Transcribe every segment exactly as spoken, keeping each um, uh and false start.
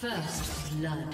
First blood.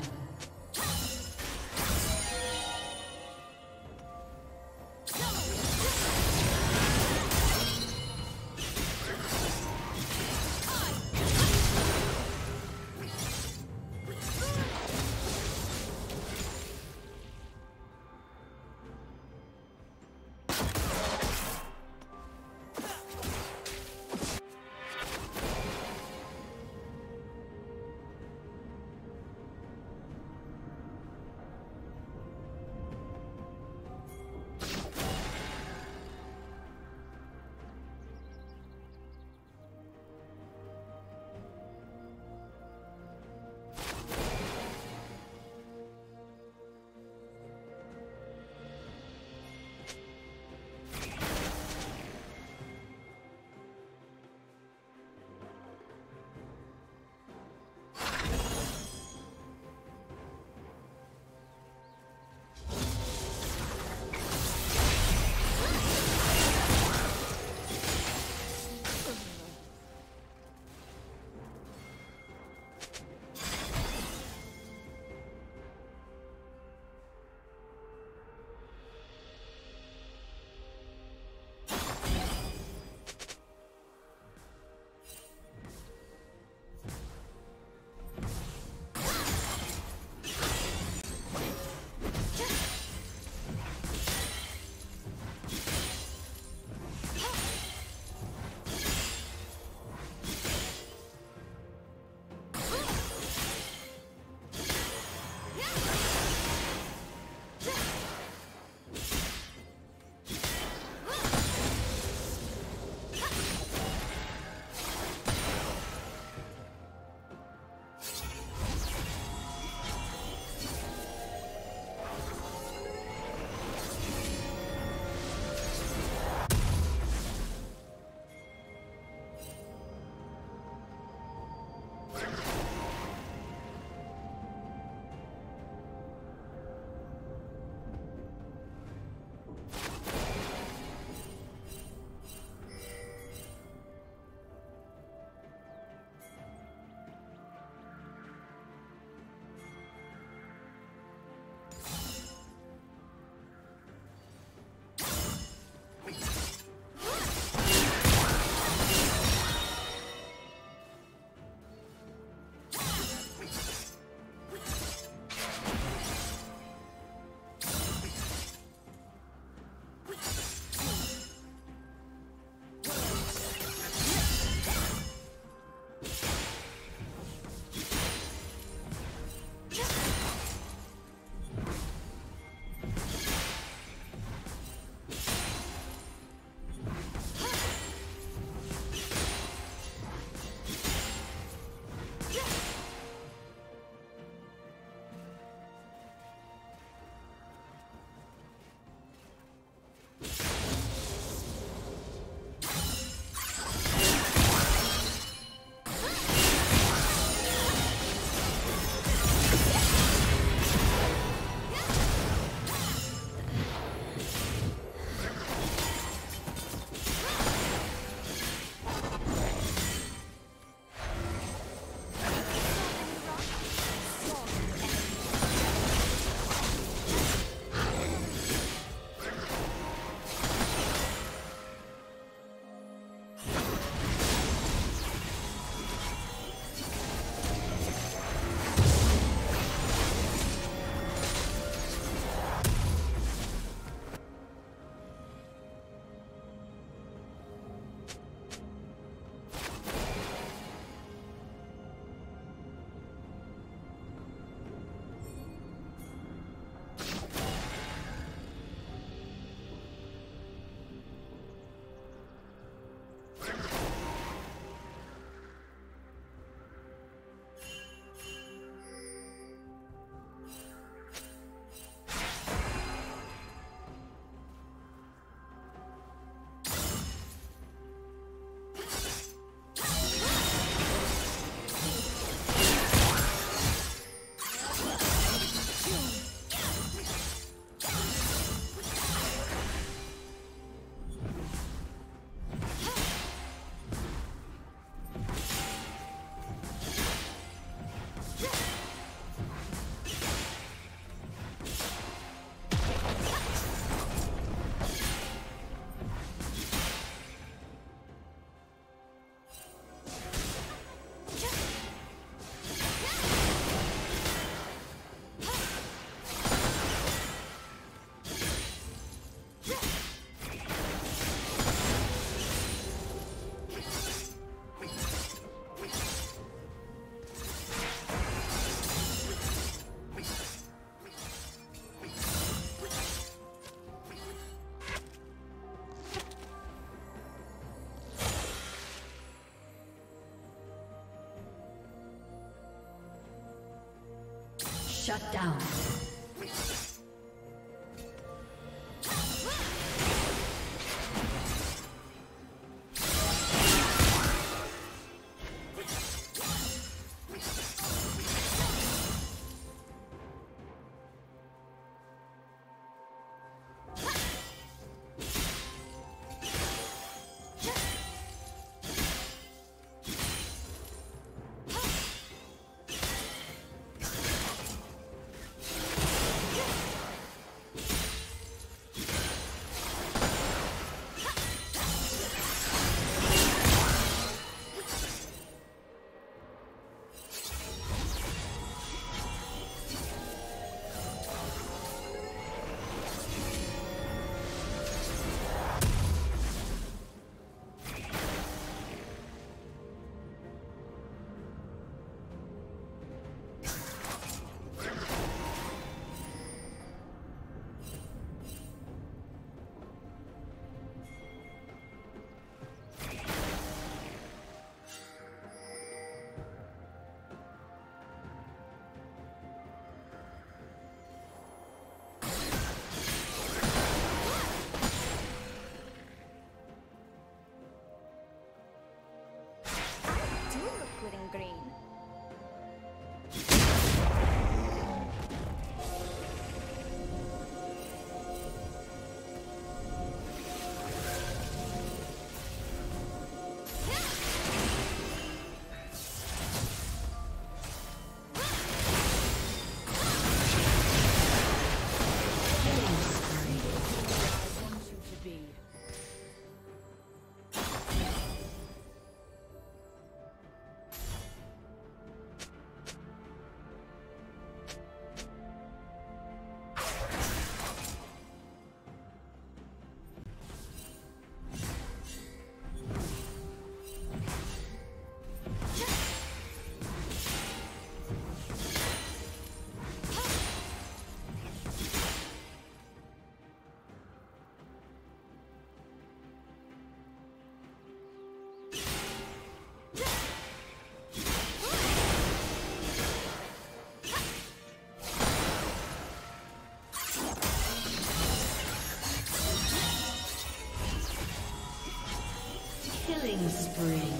Shut down. Spring.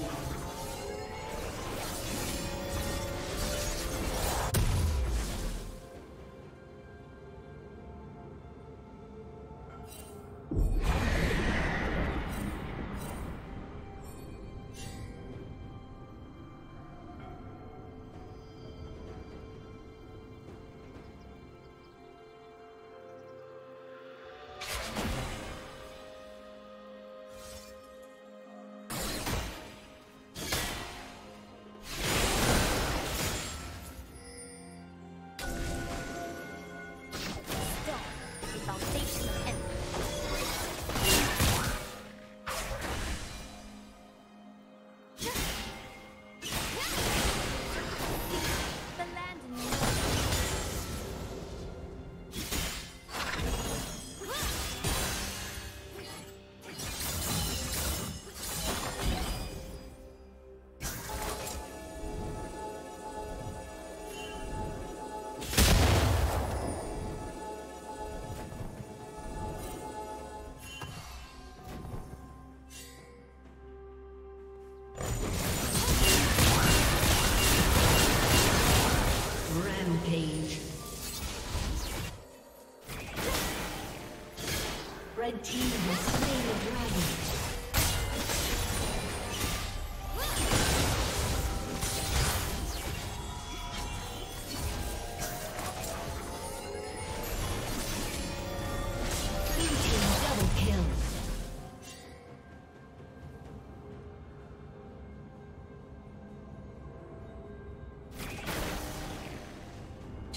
Red team has slain the dragon.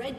Red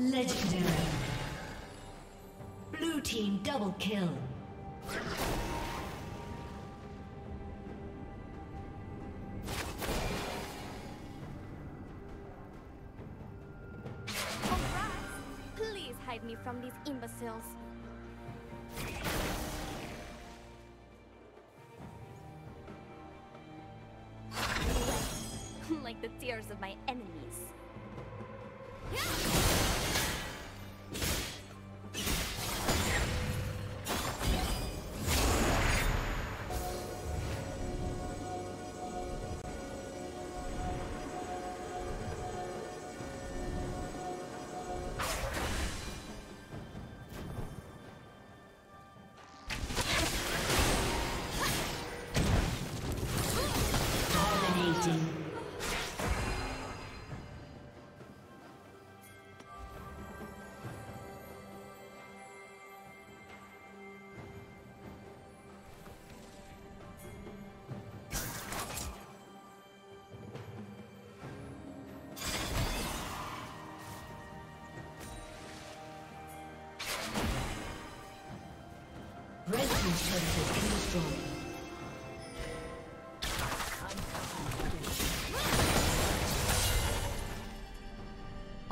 Legendary. Blue team double kill. Congrats! Please hide me from these imbeciles. Like the tears of my enemies. Yeah! Red team's turret has been destroyed.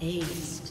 Aced.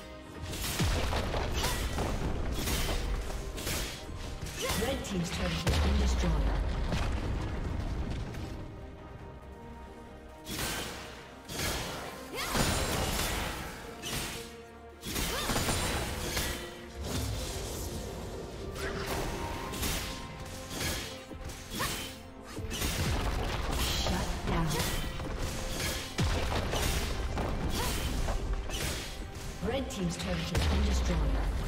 Red team's turret has been destroyed. Team's turret has been destroyed.